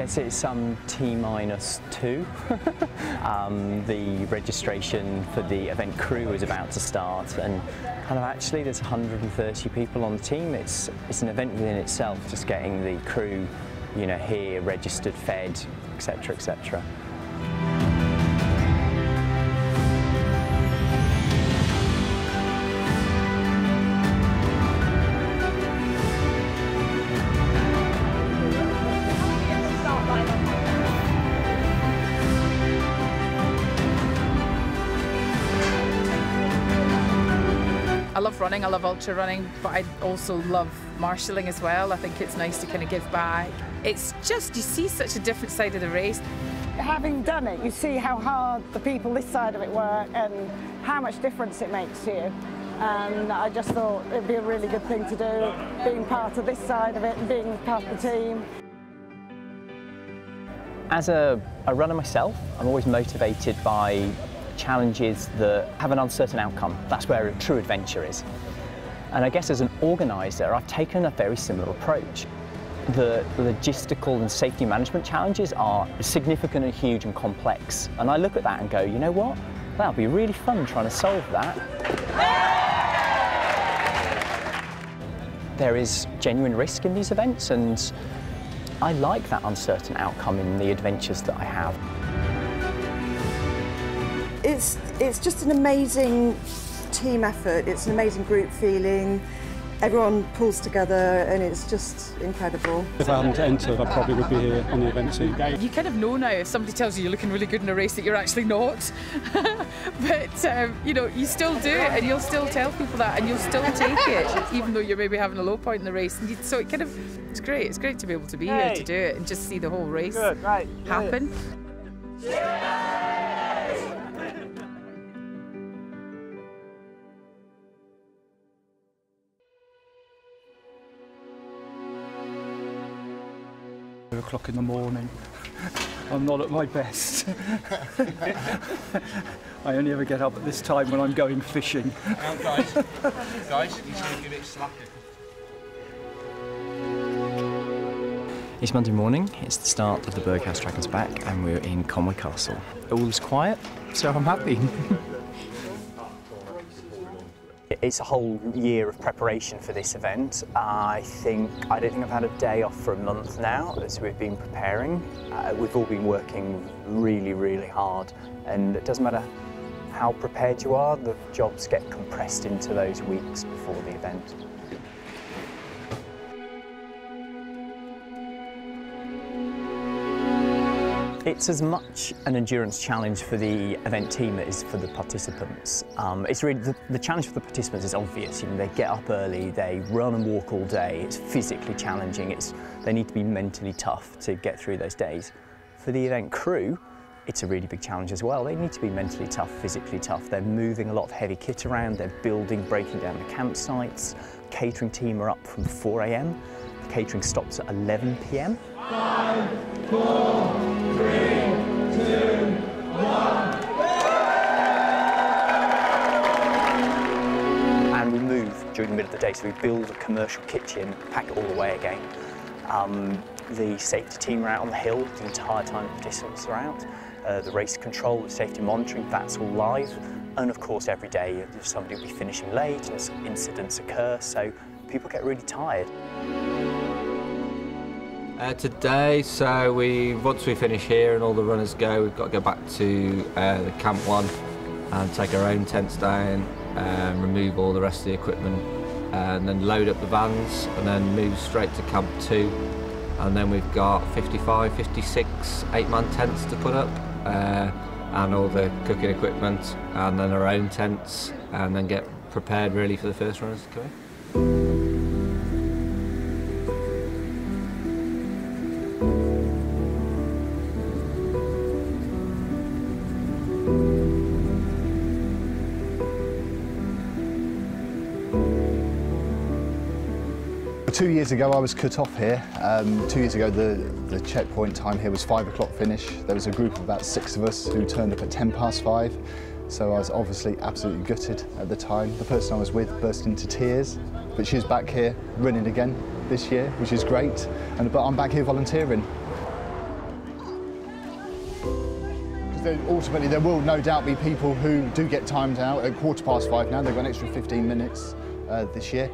guess it's T-2. The registration for the event crew is about to start, and kind of actually there's 130 people on the team. It's an event within itself, just getting the crew, you know, here, registered, fed, etc, etc. I love running, I love ultra running, but I also love marshalling as well. I think it's nice to kind of give back. It's just, you see such a different side of the race. Having done it, you see how hard the people this side of it work and how much difference it makes to you. And I just thought it'd be a really good thing to do, being part of this side of it and being part of the team. As a runner myself, I'm always motivated by challenges that have an uncertain outcome. That's where a true adventure is. And I guess as an organiser, I've taken a very similar approach. The logistical and safety management challenges are significant and huge and complex. And I look at that and go, you know what? That'll be really fun trying to solve that. There is genuine risk in these events, and I like that uncertain outcome in the adventures that I have. It's just an amazing team effort, it's an amazing group feeling, everyone pulls together and it's just incredible. If I hadn't entered, I probably would be here on the event team. You kind of know now if somebody tells you you're looking really good in a race that you're actually not, but you know, you still do it and you'll still tell people that and you'll still take it, even though you're maybe having a low point in the race. And so it kind of, it's great to be able to be here to do it and just see the whole race happen. Yeah. O'clock in the morning. I'm not at my best. I only ever get up at this time when I'm going fishing. Guys, he's going to give it slacker. It's Monday morning, it's the start of the Berghaus Dragon's Back, and we're in Conwy Castle. All's quiet, so I'm happy. It's a whole year of preparation for this event. I don't think I've had a day off for a month now as we've been preparing. We've all been working really, really hard, and it doesn't matter how prepared you are, the jobs get compressed into those weeks before the event. It's as much an endurance challenge for the event team as for the participants. It's really the challenge for the participants is obvious. You know, they get up early, they run and walk all day. It's physically challenging. They need to be mentally tough to get through those days. For the event crew, it's a really big challenge as well. They need to be mentally tough, physically tough. They're moving a lot of heavy kit around. They're building, breaking down the campsites. The catering team are up from 4 AM. The catering stops at 11 PM. 5, 4, 3, 2, 1. And we move during the middle of the day, so we build a commercial kitchen, pack it all away again. The safety team are out on the hill the entire time the participants are out. The race control, the safety monitoring, that's all live. And of course, every day somebody will be finishing late and incidents occur, so people get really tired. Today, so once we finish here and all the runners go, we've got to go back to the camp one and take our own tents down and remove all the rest of the equipment and then load up the vans and then move straight to camp two. And then we've got 55, 56 8-man tents to put up and all the cooking equipment and then our own tents and then get prepared really for the first runners to come in. Well, 2 years ago I was cut off here. 2 years ago the checkpoint time here was 5 o'clock finish. There was a group of about 6 of us who turned up at 10 past 5, so I was obviously absolutely gutted at the time. The person I was with burst into tears, but she's back here running again this year, which is great, but I'm back here volunteering. ultimately there will no doubt be people who do get timed out at 5:15 now. They've got an extra 15 minutes this year.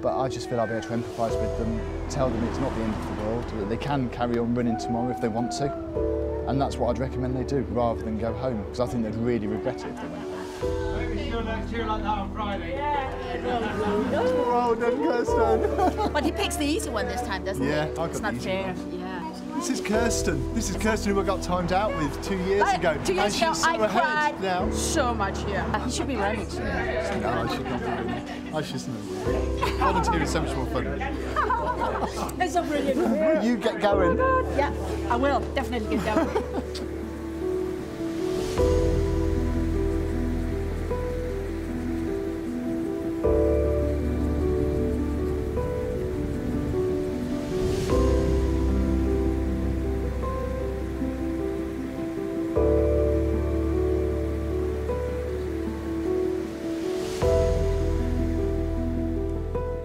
But I just feel I'll be able to empathise with them, tell them it's not the end of the world, that they can carry on running tomorrow if they want to. And that's what I'd recommend they do, rather than go home, because I think they'd really regret it if they went home. Maybe she'll cheer like that on Friday. Yeah. Well done, Kirsten. But he picks the easy one this time, doesn't he? Yeah, I got the easy one. This is Kirsten. This is Kirsten who I got timed out with 2 years ago. 2 years ago, I cried now. So much here. Yeah. You should be running. No, I should not be running. I should not. Volunteering is so much more fun. That's so brilliant. You get going. Oh yeah, I will. Definitely get going.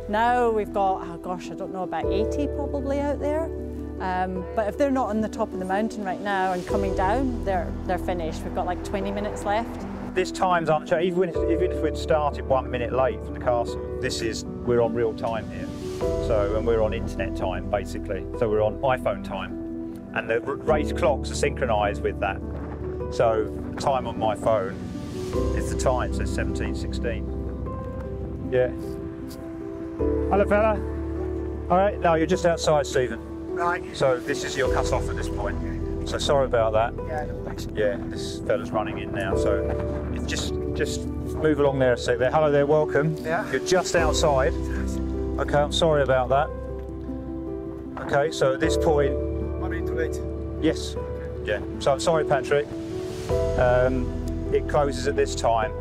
Now we've got, oh gosh, I don't know, about 80 probably out there. But if they're not on the top of the mountain right now and coming down, they're finished. We've got like 20 minutes left. This time's unchanged. Even if we'd started 1 minute late from the castle, we're on real time here. So, and we're on internet time, basically. So we're on iPhone time. And the race clocks are synchronised with that. So time on my phone is the time, so 17:16. Yeah. Hello, fella. All right, now you're just outside, Stephen. Right. So this is your cut off at this point. So sorry about that. Yeah, this fella's running in now. So it's just move along there a sec. There. Hello there, welcome. Yeah. You're just outside. Okay, I'm sorry about that. Okay, so at this point. 1 minute too late. Yes. Yeah. So I'm sorry, Patrick. It closes at this time.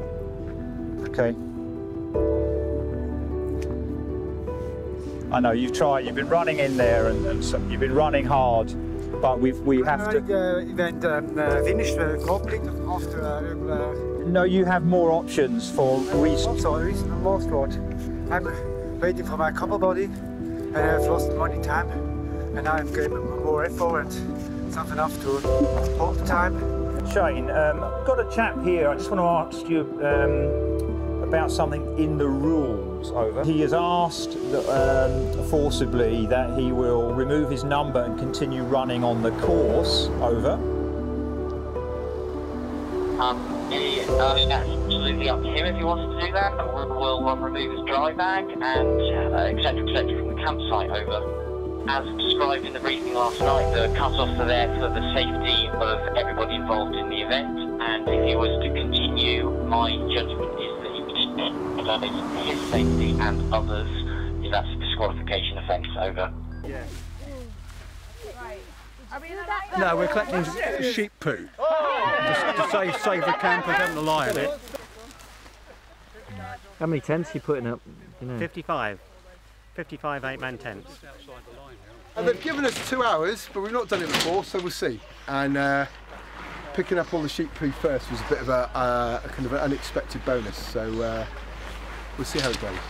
Okay. I know you've tried. You've been running in there, and you've been running hard, but we have to. Event finished complete after regular. No, you have more options for restart. Also, reason lost what? I'm waiting for my copper body, and I've lost money time, and I've given more effort and something enough to hold time. Shane, I've got a chap here. I just want to ask you about something in the rules. Over. He has asked forcibly that he will remove his number and continue running on the course. Over. That's absolutely up to him if he wants to do that. We'll remove his dry bag and etc. from the campsite. Over. As described in the briefing last night, the cut-offs are there for the safety of everybody involved in the event. And if he was to continue, my judgment is that he would. His safety and others, if that's a disqualification offence, over. Yeah. Right. Are we in that? No, we're collecting sheep poo. Oh. To save the camper from the lion. How many tents are you putting up? You know? 55. 55 8-man tents. And they've given us 2 hours, but we've not done it before, so we'll see. And picking up all the sheep poo first was a bit of a kind of an unexpected bonus. So. We'll see how it goes.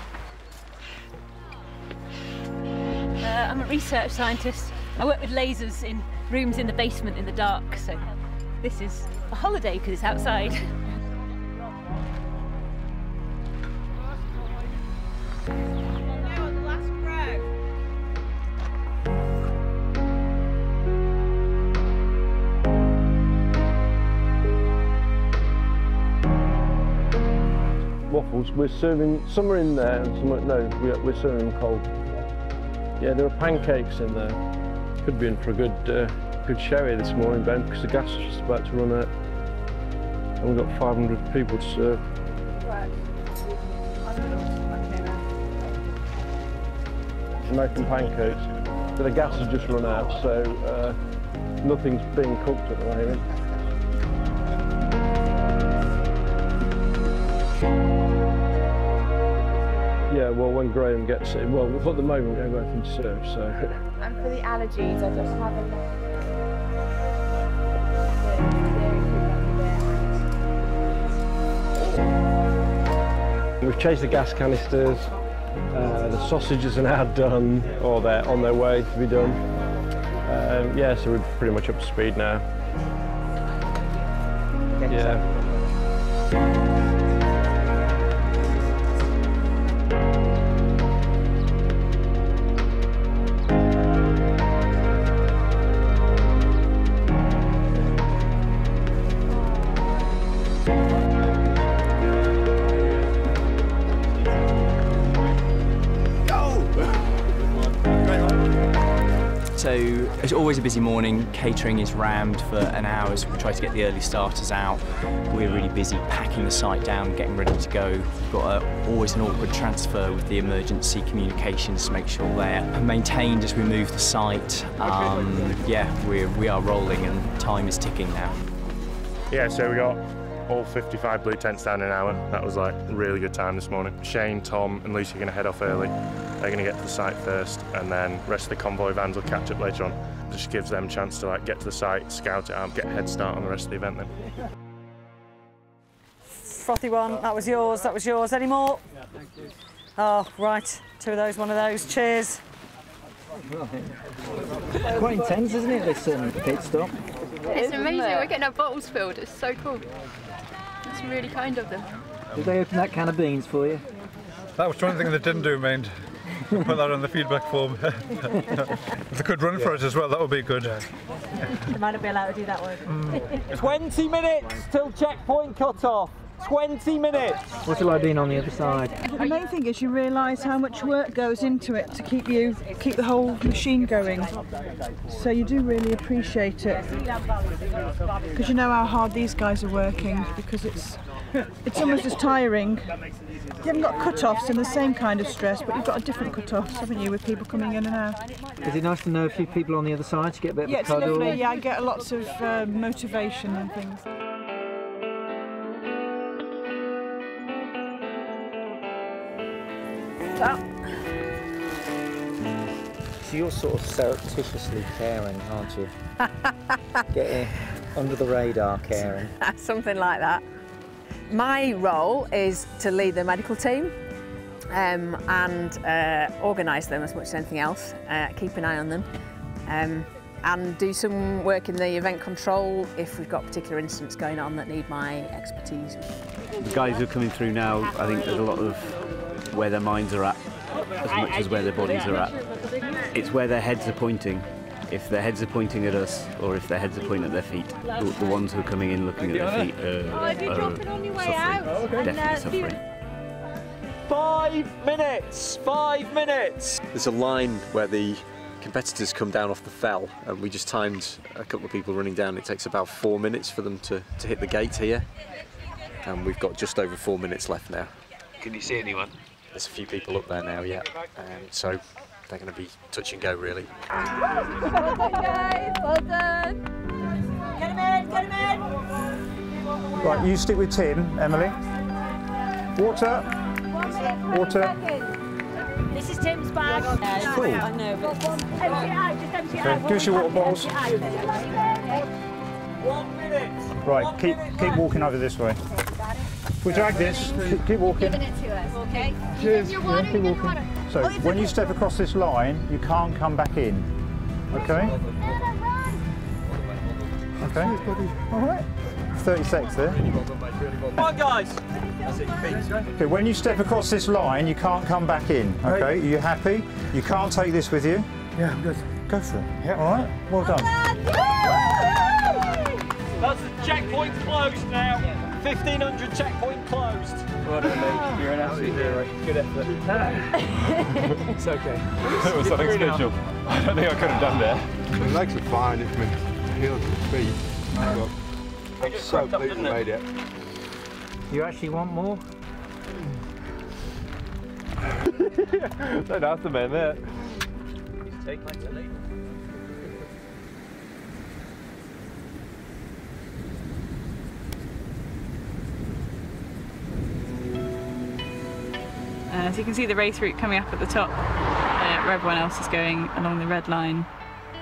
I'm a research scientist. I work with lasers in rooms in the basement in the dark, so this is a holiday because it's outside. Waffles, we're serving, some are in there and some are, no, we're serving them cold. Yeah, there are pancakes in there. Could be in for a good show here this morning, Ben, because the gas is just about to run out. And we've got 500 people to serve. Right. Making pancakes, but the gas has just run out, so nothing's being cooked at the moment. Yeah, well, when Graham gets it, well, at the moment we have nothing to serve, so. And for the allergies, I just haven't. We've changed the gas canisters. The sausages are now done, or they're on their way to be done. Yeah, so we're pretty much up to speed now. brings everyone. So it's always a busy morning, catering is rammed for an hour, so we try to get the early starters out. We're really busy packing the site down, getting ready to go. We've got always an awkward transfer with the emergency communications to make sure they're maintained as we move the site. We are rolling and time is ticking now. Yeah, so we got all 55 blue tents down in an hour. That was like a really good time this morning. Shane, Tom and Lucy are going to head off early. They're going to get to the site first, and then the rest of the convoy vans will catch up later on. It just gives them a chance to like get to the site, scout it out, get a head start on the rest of the event then. Frothy one, that was yours, Any more? Yeah, thank you. Oh, right, two of those, one of those, cheers. Quite intense, isn't it, this pit stop? It's amazing, we're getting our bottles filled, it's so cool. It's really kind of them. Did they open that can of beans for you? That was one thing they didn't do, mind. Put that on the feedback form. If they could run for it as well, that would be good. They might not be allowed to do that one. 20 minutes till checkpoint cut-off. 20 minutes! What's it like being on the other side? The main thing is you realise how much work goes into it to keep the whole machine going. So you do really appreciate it. Because you know how hard these guys are working, because it's almost as tiring. You haven't got cut-offs in the same kind of stress, but you've got a different cut-offs, haven't you, with people coming in and out. Is it nice to know a few people on the other side to get a bit of a cuddle? Yeah, it's lovely. Yeah, I get lots of motivation and things. So you're sort of surreptitiously caring, aren't you? Getting under the radar caring. Something like that. My role is to lead the medical team and organise them as much as anything else, keep an eye on them and do some work in the event control if we've got particular incidents going on that need my expertise. The guys who are coming through now, I think there's a lot of where their minds are at as much as where their bodies are at. It's where their heads are pointing. If their heads are pointing at us or if their heads are pointing at their feet, the ones who are coming in looking at their feet are definitely suffering. 5 minutes! 5 minutes! There's a line where the competitors come down off the fell and we just timed a couple of people running down. It takes about 4 minutes for them to hit the gate here and we've got just over 4 minutes left now. Can you see anyone? There's a few people up there now, yeah, so they're going to be touch and go, really. Right, you stick with Tim, Emily. Water. Water. This is Tim's bag. Cool. I know, but give us your water bottles. 1 minute. Right, keep walking over this way. We drag this, keep walking. Giving it to us, okay? Cheers. Yeah, keep walking. So when you step across this line, you can't come back in, okay? Okay, all right. 30 seconds there. Come on, guys. Okay, when you step across this line, you can't come back in, okay? Are you happy? You can't take this with you? Yeah, I'm good. Go for it. Yeah. All right, well done. That's the checkpoint closed now. 1500 checkpoint closed. Well done, mate. You're an absolute hero. Good effort. It's okay. It was something special. I don't think I could have done that. The legs are fine if my heels and feet. I'm so pleased you made it. You actually want more? Don't ask the man that. He's taking my lead. So you can see the race route coming up at the top where everyone else is going along the red line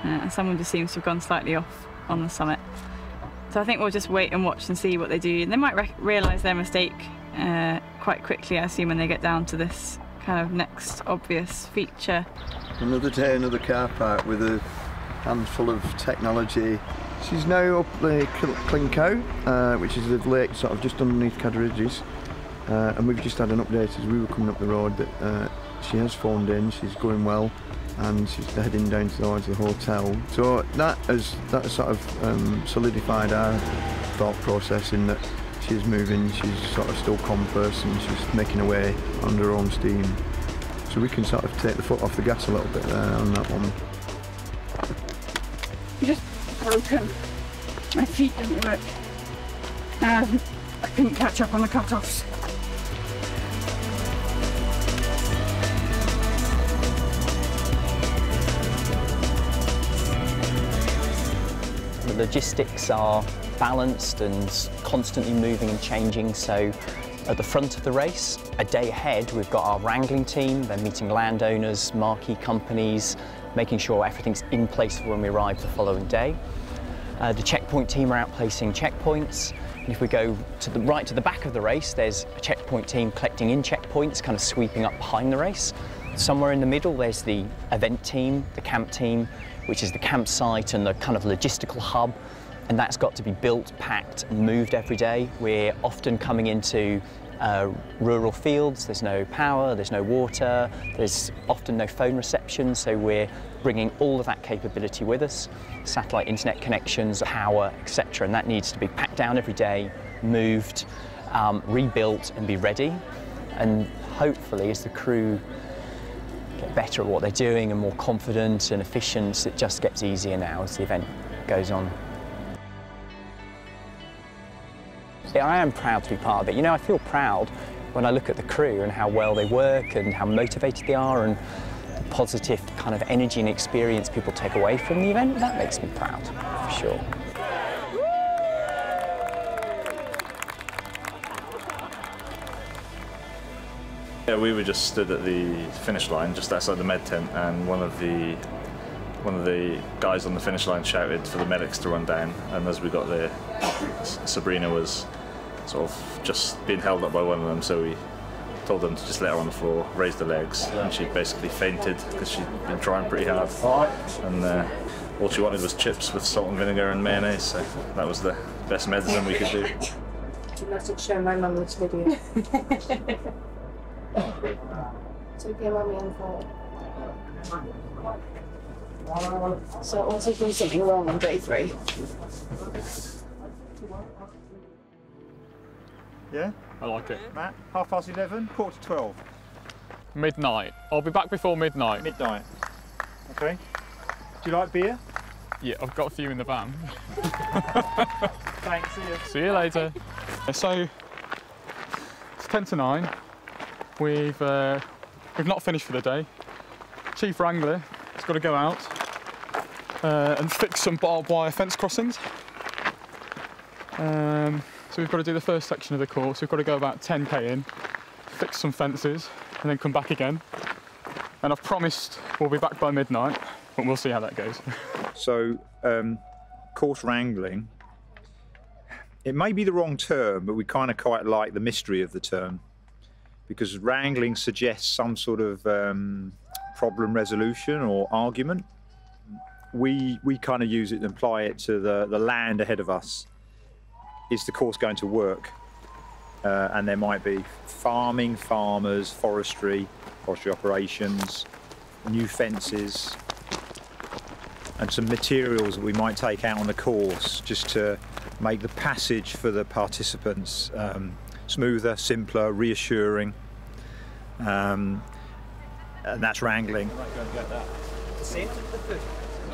and someone just seems to have gone slightly off on the summit. So I think we'll just wait and watch and see what they do. And they might realise their mistake quite quickly, I assume, when they get down to this kind of next obvious feature. Another day, another car park with a handful of technology This is now up the Clincow, which is the lake sort of just underneath Cadair Idris, and we've just had an update as we were coming up the road that she has phoned in, she's going well, and she's heading down towards the hotel. So that has sort of solidified our thought process in that she's moving, she's sort of still compass and she's making her way under her own steam. So we can sort of take the foot off the gas a little bit there on that one. Just broken. My feet didn't work. I couldn't catch up on the cut-offs. The logistics are balanced and constantly moving and changing, so at the front of the race, a day ahead, we've got our wrangling team. They're meeting landowners, marquee companies, making sure everything's in place for when we arrive the following day. The checkpoint team are out placing checkpoints, and if we go to the right to the back of the race, there's a checkpoint team collecting in checkpoints, kind of sweeping up behind the race. Somewhere in the middle, there's the event team, the camp team, which is the campsite and the kind of logistical hub, and that's got to be built, packed and moved every day. We're often coming into rural fields, there's no power, there's no water, there's often no phone reception, so we're bringing all of that capability with us, satellite internet connections, power, etc., and that needs to be packed down every day, moved, rebuilt and be ready. And hopefully as the crew get better at what they're doing and more confident and efficient, it just gets easier now as the event goes on. So I am proud to be part of it. You know, I feel proud when I look at the crew and how well they work and how motivated they are and the positive kind of energy and experience people take away from the event. That makes me proud, for sure. Yeah, we were just stood at the finish line, just outside the med tent, and one of the guys on the finish line shouted for the medics to run down. And as we got there, Sabrina was sort of just being held up by one of them, so we told them to just let her on the floor, raise the legs, and she basically fainted because she'd been trying pretty hard. And all she wanted was chips with salt and vinegar and mayonnaise, so that was the best medicine we could do. You mustn't show my mum this video. So give mummy and phone. So also do something wrong on day three. Yeah? I like it. Matt, 11:30, 11:45. Midnight. I'll be back before midnight. Midnight. Okay. Do you like beer? Yeah, I've got a few in the van. Thanks, see you. See you later. So, it's 10 to 9. We've not finished for the day. Chief Wrangler has got to go out and fix some barbed wire fence crossings. So we've got to do the first section of the course. We've got to go about 10k in, fix some fences, and then come back again. And I've promised we'll be back by midnight, but we'll see how that goes. So, course wrangling. It may be the wrong term, but we kind of quite like the mystery of the term, because wrangling suggests some sort of problem resolution or argument. We kind of use it and apply it to the land ahead of us. Is the course going to work? And there might be farming, farmers, forestry operations, new fences, and some materials that we might take out on the course just to make the passage for the participants smoother, simpler, reassuring, and that's wrangling.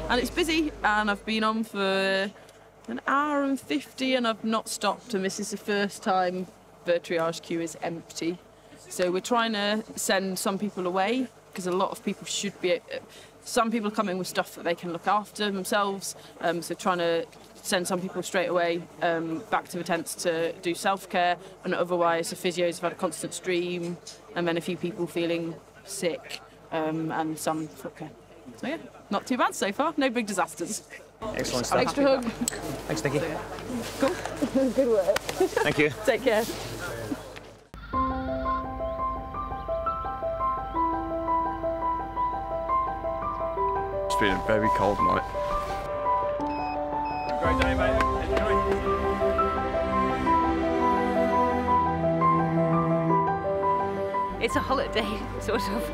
And it's busy, and I've been on for an hour and 50, and I've not stopped, and this is the first time the triage queue is empty. So we're trying to send some people away, because a lot of people should be... Some people come in with stuff that they can look after themselves, so trying to send some people straight away back to the tents to do self-care, and otherwise the physios have had a constant stream, and then a few people feeling sick, and some okay. So yeah, not too bad so far, no big disasters. Excellent stuff. Extra hug. Thanks, Nicky. Cool. Good work. Thank you. Take care. It's been a very cold night. Great day. it's a holiday, sort of.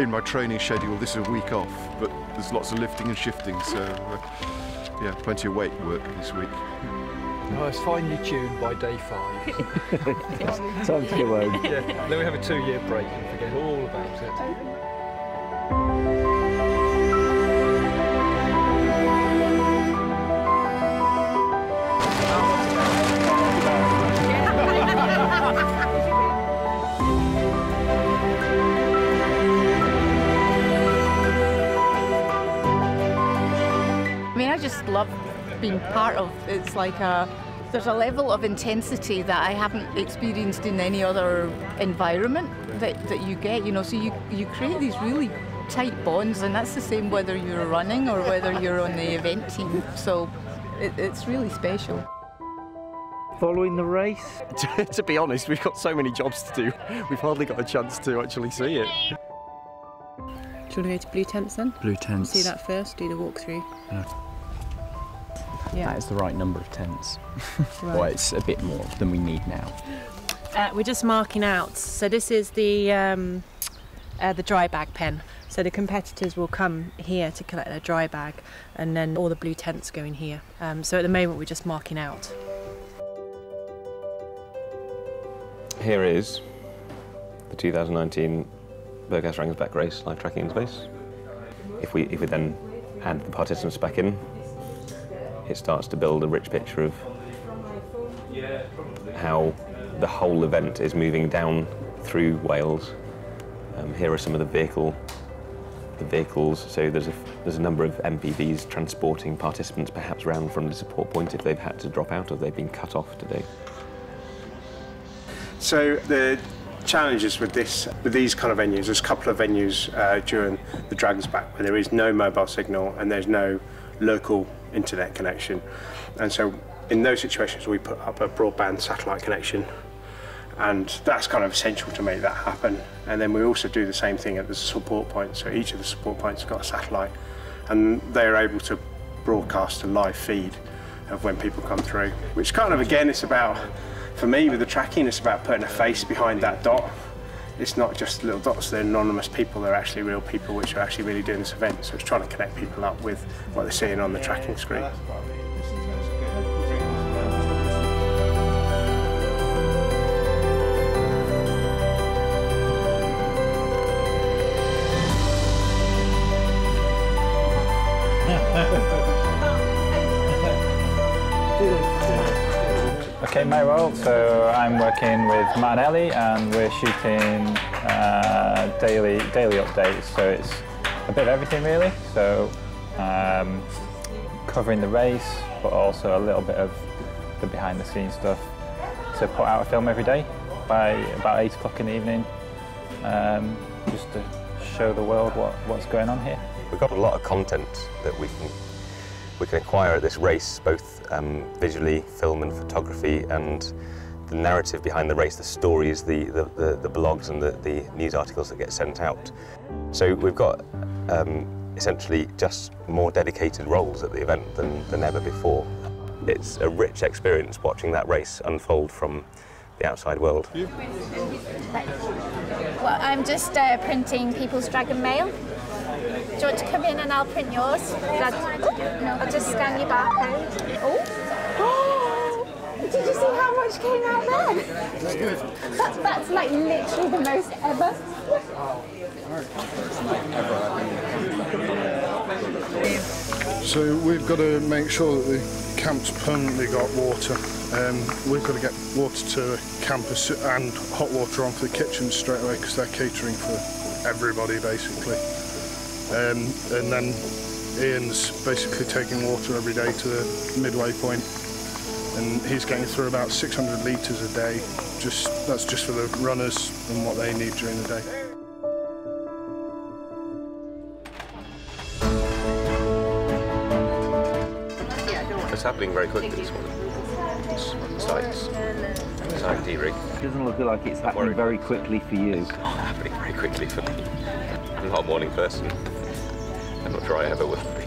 In my training schedule, this is a week off, but there's lots of lifting and shifting, so yeah, plenty of weight work this week. I was finely tuned by day 5. Time to go home. Yeah. Then we have a 2-year break and forget all about it. I mean, I just love being part of It's like a there's a level of intensity that I haven't experienced in any other environment that you get, you know, so you create these really tight bonds, and that's the same whether you're running or whether you're on the event team, so it's really special. Following the race? To be honest, we've got so many jobs to do, we've hardly got a chance to actually see it. Do you want to go to Blue Tents then? Blue Tents. See that first, do the walkthrough. Yeah. Yeah. That is the right number of tents. Right. Well, it's a bit more than we need now. We're just marking out. So this is the dry bag pen. So the competitors will come here to collect their dry bag, and then all the blue tents go in here. So at the moment we're just marking out. Here is the 2019 Berghaus Dragon's Back race, live tracking in space. If we then add the participants back in, it starts to build a rich picture of how the whole event is moving down through Wales. Here are some of the vehicles. So there's a number of MPVs transporting participants perhaps round from the support point if they've had to drop out or they've been cut off today. So the challenges with these kind of venues, there's a couple of venues during the Dragon's Back where there is no mobile signal and there's no local internet connection, and so in those situations we put up a broadband satellite connection, and that's kind of essential to make that happen. And then we also do the same thing at the support point, so each of the support points got a satellite and they're able to broadcast a live feed of when people come through, which kind of again it's about, for me with the tracking, it's about putting a face behind that dot. It's not just little dots, they're anonymous people, they're actually real people which are actually really doing this event. So it's trying to connect people up with what they're seeing on the tracking screen. Okay, my role, so I'm working with Matt and Ellie, and we're shooting daily updates, so it's a bit of everything really, so covering the race, but also a little bit of the behind the scenes stuff. So put out a film every day by about 8 o'clock in the evening, just to show the world what's going on here. We've got a lot of content that we can acquire at this race, both visually, film and photography, and the narrative behind the race, the stories, the blogs and the news articles that get sent out. So we've got essentially just more dedicated roles at the event than ever before. It's a rich experience watching that race unfold from the outside world. Well, I'm just printing people's Dragon Mail. Do you want to come in and I'll print yours? I'll just scan your barcode. Oh! Did you see how much came out then? That's like literally the most ever. So we've got to make sure that the camp's permanently got water. We've got to get water to the campus and hot water on for the kitchen straight away because they're catering for everybody basically. And then Ian's basically taking water every day to the midway point, and he's getting through about 600 litres a day. That's just for the runners and what they need during the day. It's happening very quickly this morning. It's on the sites. It's on D-Rig. It doesn't look like it's happening very quickly for you. It's not happening very quickly for me. I'm not a morning person. I'm not sure I ever will be.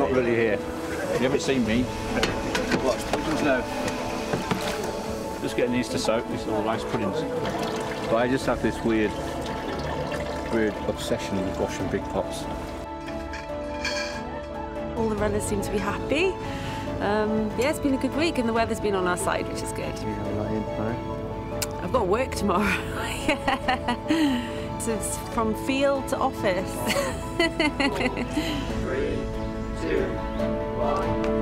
not really here. You haven't seen me. Watch, puddings now. Just getting these to soak, these little rice puddings. But I just have this weird obsession with washing big pots. All the runners seem to be happy. Yeah, it's been a good week and the weather's been on our side, which is good. You're not in tomorrow? I've got work tomorrow. Yeah. So it's from field to office. 3, 2, 1.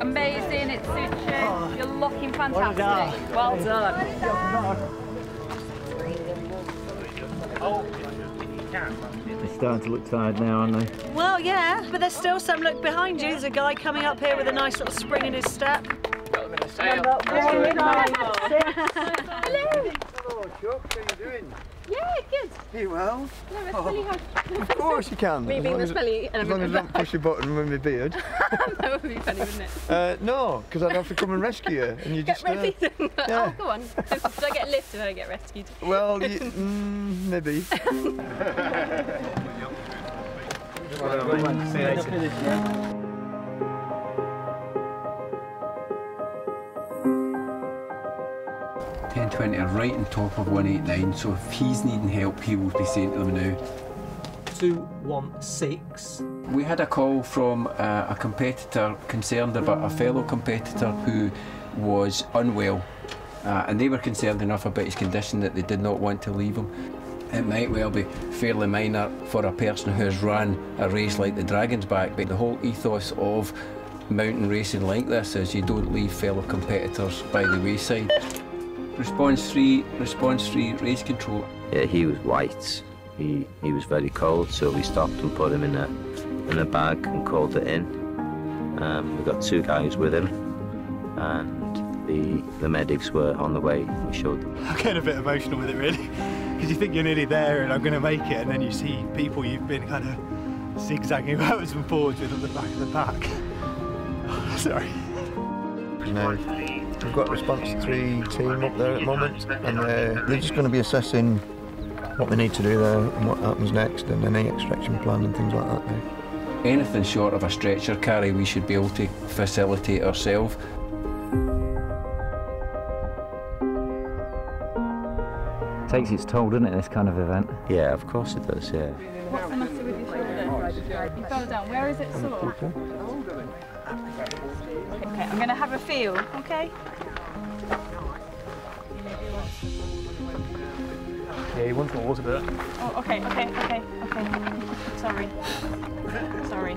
Amazing, it suits you. Oh, you're looking fantastic. Well done. They're starting to look tired now, aren't they? Well, yeah, but there's still some look behind you. There's a guy coming up here with a nice little spring in his step. Hello. Chuck, how are you doing? Yeah, good. Are you well? No, of course you can. Me being the smelly. As long as I don't push your button with my beard. That would be funny, wouldn't it? No, because I'd have to come and rescue you. And you just... Get rescued? Yeah. Oh, go on. Do I get lifted when I get rescued? Well, you, maybe. See you later. Are right on top of 189, so if he's needing help, he will be saying to them now. 216. We had a call from a competitor concerned about a fellow competitor who was unwell, and they were concerned enough about his condition that they did not want to leave him. It might well be fairly minor for a person who has run a race like the Dragon's Back, but the whole ethos of mountain racing like this is you don't leave fellow competitors by the wayside. Response 3, race control. Yeah, he was white. He was very cold, so we stopped and put him in a bag and called it in. We got 2 guys with him, and the medics were on the way. We showed them. I'm getting a bit emotional with it, really, because you think you're nearly there and I'm going to make it, and then you see people you've been kind of zigzagging backwards and forwards with on the back of the pack. Sorry. No. We've got response 3 team up there at the moment, and they're just going to be assessing what they need to do there and what happens next, and any extraction plan and things like that. Anything short of a stretcher carry, we should be able to facilitate ourselves. It takes its toll, doesn't it, this kind of event? Yeah, of course it does, yeah. What's the matter with your shoulder? You fell down. Where is it sore? Okay, I'm going to have a feel, okay? Yeah, he wants more water, but... Oh, okay. Sorry. Sorry.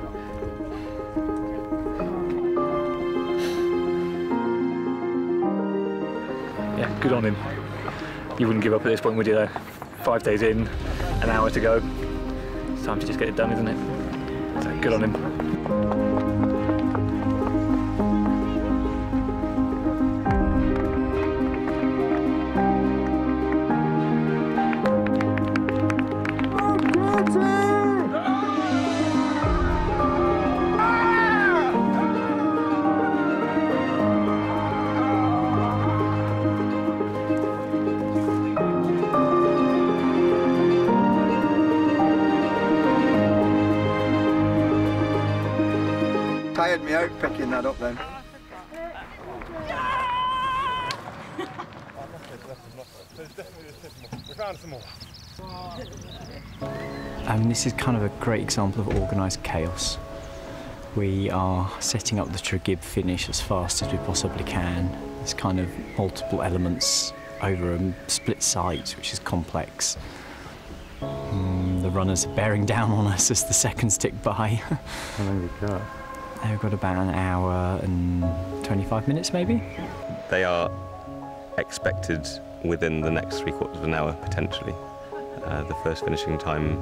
Yeah, good on him. You wouldn't give up at this point, would you, though? 5 days in, an hour to go. It's time to just get it done, isn't it? So, good on him. Tired me out picking that up then. We found some more. I mean, this is kind of a great example of organised chaos. We are setting up the Tregib finish as fast as we possibly can. There's kind of multiple elements over a split site, which is complex. The runners are bearing down on us as the seconds tick by. How long have you got? They've got about an hour and 25 minutes, maybe. They are expected within the next 3/4 of an hour, potentially. The first finishing time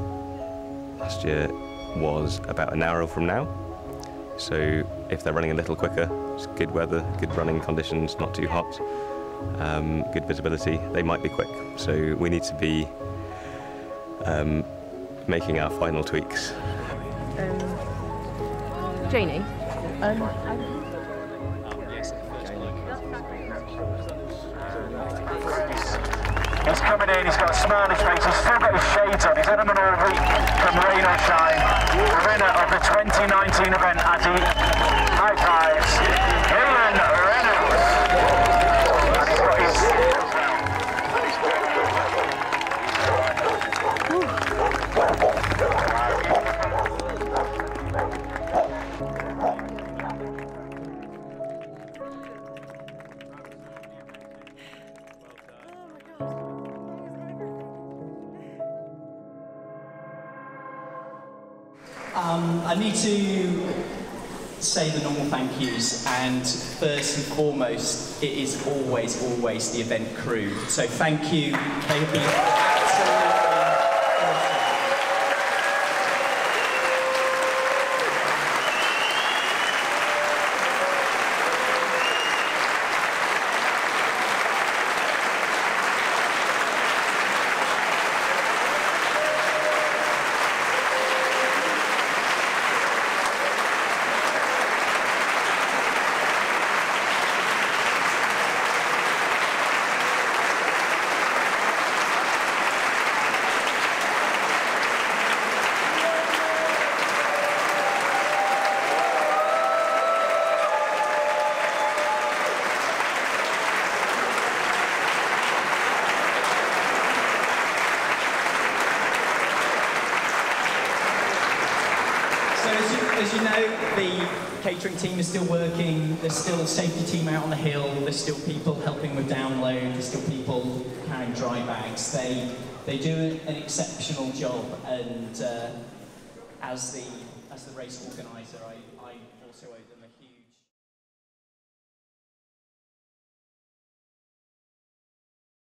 last year was about an hour from now. So if they're running a little quicker, it's good weather, good running conditions, not too hot, good visibility, they might be quick. So we need to be making our final tweaks. Janie? He's coming in, he's got a smile on his face, he's still got his shades on, he's had them on all week, from rain or shine. The winner of the 2019 event, Addy, high fives, Ian Reynolds. And he's got his heels I need to say the normal thank yous, and first and foremost, it is always the event crew. So thank you, they have been catering team is still working, there's still a safety team out on the hill, there's still people helping with download, there's still people carrying dry bags. They do an exceptional job, and as the race organiser, I also owe them